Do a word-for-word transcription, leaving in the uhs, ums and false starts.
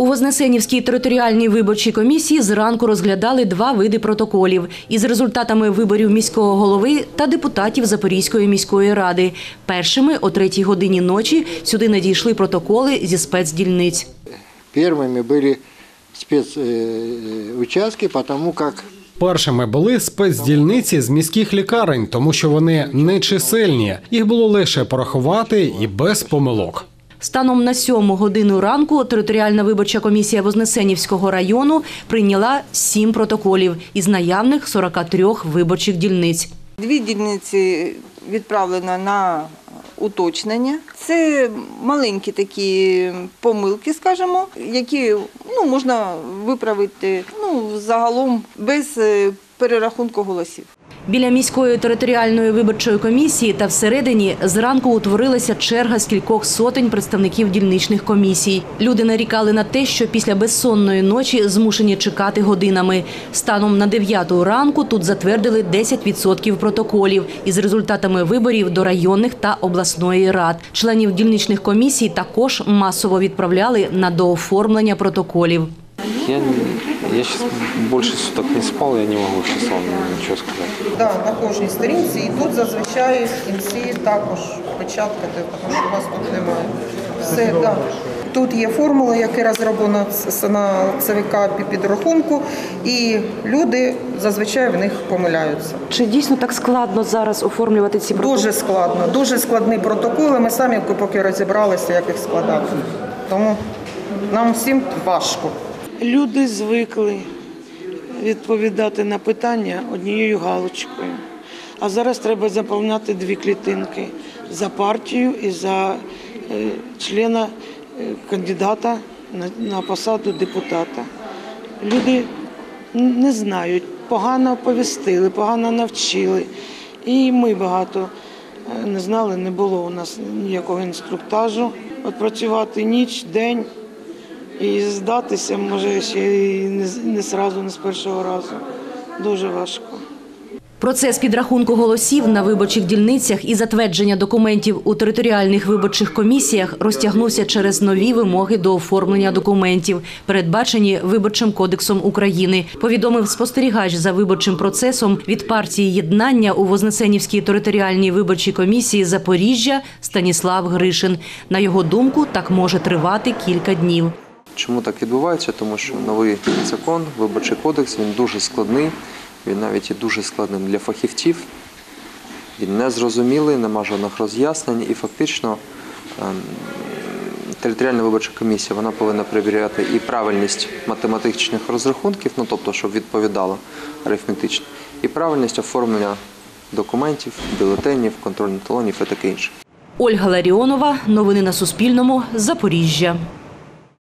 У Вознесенівській територіальній виборчій комісії зранку розглядали два види протоколів із результатами виборів міського голови та депутатів Запорізької міської ради. Першими о третій годині ночі сюди надійшли протоколи зі спецдільниць. Першими були спецучастки, тому як... Першими були спецдільниці з міських лікарень, тому що вони нечисельні. Їх було легше порахувати і без помилок. Станом на сьому годину ранку територіальна виборча комісія Вознесенівського району прийняла сім протоколів із наявних сорока трьох виборчих дільниць. Дві дільниці відправлено на уточнення. Це маленькі такі помилки, скажімо, які ну, можна виправити ну, загалом без перерахунку голосів. Біля міської територіальної виборчої комісії та всередині зранку утворилася черга з кількох сотень представників дільничних комісій. Люди нарікали на те, що після безсонної ночі змушені чекати годинами. Станом на дев'яту ранку тут затвердили десять відсотків протоколів із результатами виборів до районних та обласної рад. Членів дільничних комісій також масово відправляли на дооформлення протоколів. Я... Я сейчас больше суток не спал, я не могу сейчас вам ничего сказать. Да, на кожній сторінці і тут зазвичай в кінці також печатка, тому що у вас тут немає. Все, да. Тут є формула, яка розроблена на ЦВК підрахунку, і люди зазвичай в них помиляються. Чи дійсно так складно зараз оформлювати ці протоколи? Дуже складно, дуже складні протоколи. Ми самі поки розібралися, як їх складати. Тому нам всім важко. Люди звикли відповідати на питання однією галочкою, а зараз треба заповняти дві клітинки за партію і за члена кандидата на посаду депутата. Люди не знають, погано оповістили, погано навчили, і ми багато не знали, не було у нас ніякого інструктажу. От працювати ніч, день. І здатися, може, ще не одразу, не з першого разу. Дуже важко. Процес підрахунку голосів на виборчих дільницях і затвердження документів у територіальних виборчих комісіях розтягнувся через нові вимоги до оформлення документів, передбачені Виборчим кодексом України, повідомив спостерігач за виборчим процесом від партії «Єднання» у Вознесенівській територіальній виборчій комісії Запоріжжя Станіслав Гришин. На його думку, так може тривати кілька днів. Чому так відбувається? Тому що новий закон, Виборчий кодекс, він дуже складний, він навіть і дуже складним для фахівців, він незрозумілий, нема жодних роз'яснень і фактично територіальна виборча комісія вона повинна перевіряти і правильність математичних розрахунків, ну тобто, щоб відповідало арифметично, і правильність оформлення документів, бюлетенів, контрольних талонів і таке інше. Ольга Ларіонова, новини на Суспільному, Запоріжжя.